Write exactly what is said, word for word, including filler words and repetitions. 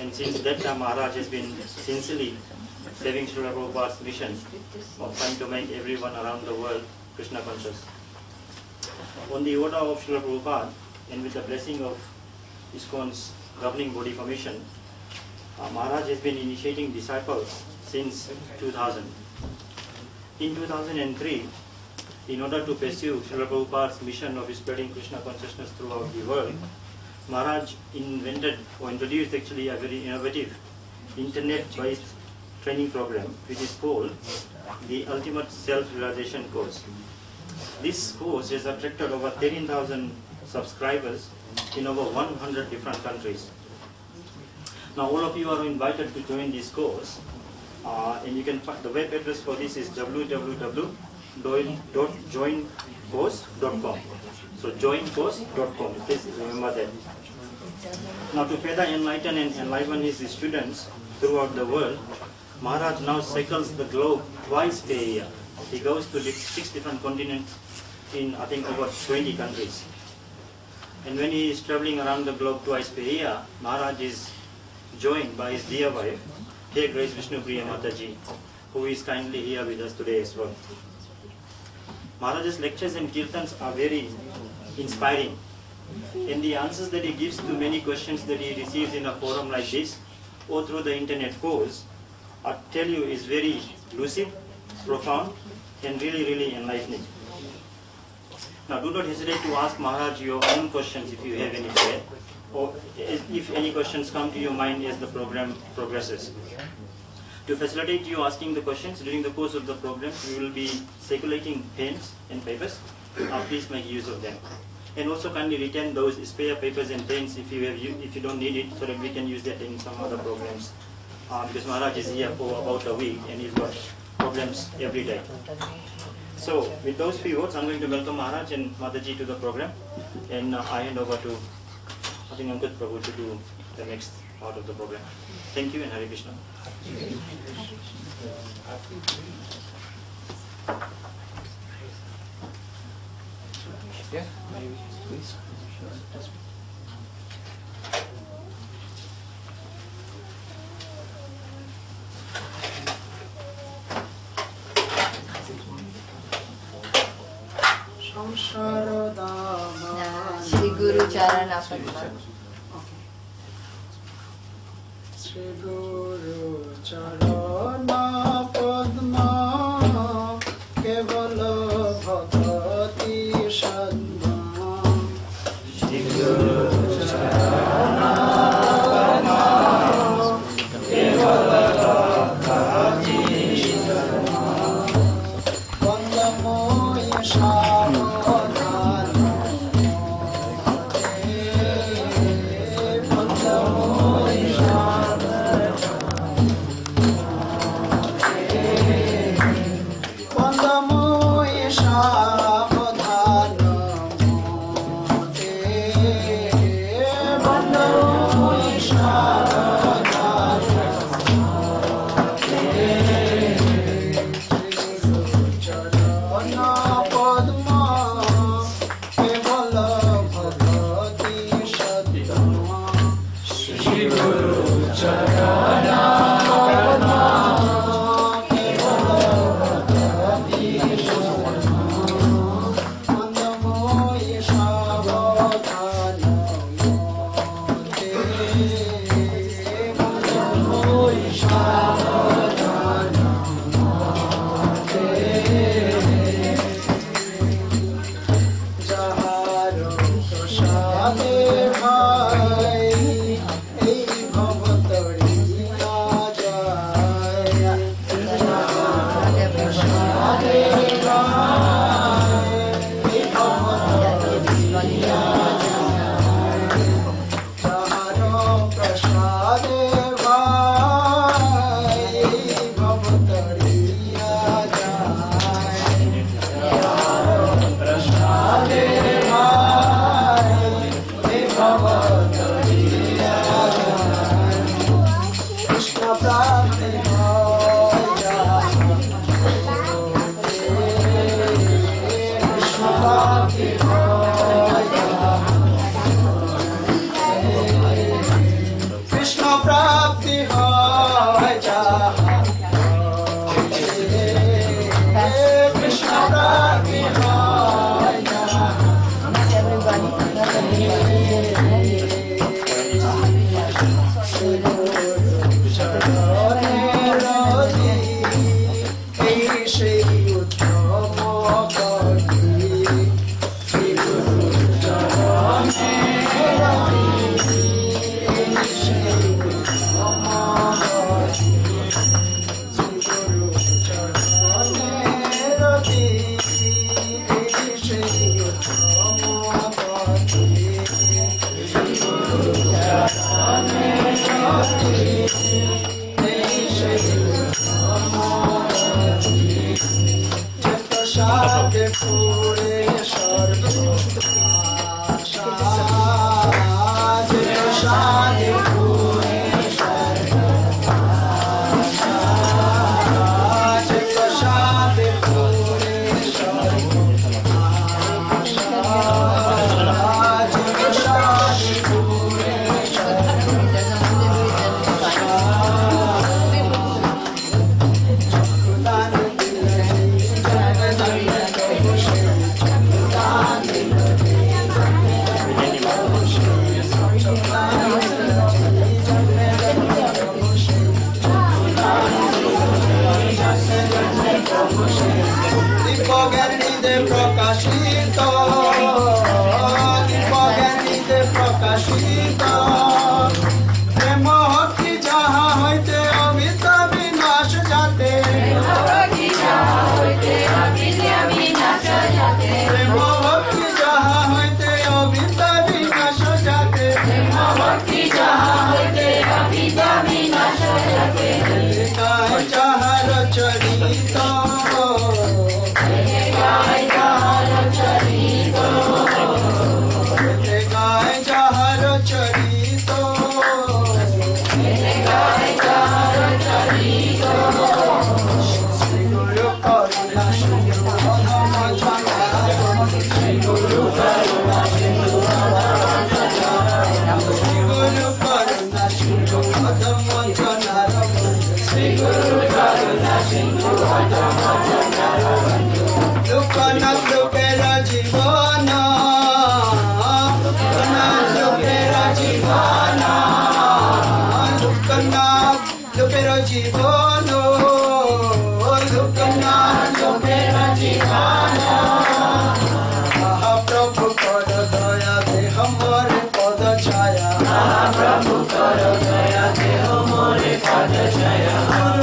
And since that time, Maharaj has been sincerely serving Srila Prabhupada's mission of trying to make everyone around the world Krishna conscious. On the order of Srila Prabhupada, and with the blessing of ISKCON's governing body commission, uh, Maharaj has been initiating disciples since two thousand. In two thousand three, in order to pursue Srila Prabhupada's mission of spreading Krishna consciousness throughout the world, Maharaj invented or introduced actually a very innovative internet-based training program, which is called the Ultimate Self-Realization Course. This course has attracted over thirteen thousand subscribers in over one hundred different countries. Now, all of you are invited to join this course, uh, and you can find the web address for this is w w w dot join course dot com. So join course dot com, please remember that. Now, to further enlighten and enliven his students throughout the world, Maharaj now cycles the globe twice per year. He goes to six different continents in, I think, over twenty countries. And when he is traveling around the globe twice per year, Maharaj is joined by his dear wife, Hare Grace Vishnu Priya Mataji, who is kindly here with us today as well. Maharaj's lectures and kirtans are very inspiring, and the answers that he gives to many questions that he receives in a forum like this or through the internet course, I tell you, is very lucid, profound, and really, really enlightening. Now, do not hesitate to ask Maharaj your own questions if you have any prayer, or if any questions come to your mind as the program progresses. To facilitate you asking the questions during the course of the program, we will be circulating pens and papers. Now, please make use of them, and also kindly return those spare papers and pens if you have if you don't need it, so that we can use that in some other programs. Uh, because Maharaj is here for about a week and he's got problems every day. So, with those few words, I'm going to welcome Maharaj and Mataji to the program, and uh, I hand over to Adinankut Prabhu to do the next part of the program. Thank you, and Hare Krishna. Yeah, maybe, please. Shri Guru Charana Padma. Shri Guru Charana Padma Kevala Bhakti Sadma. Shri Guru Charana Padma Kevala Bhakti Sadma. Vandamoya Shama. Krishna Prabhu. Jaya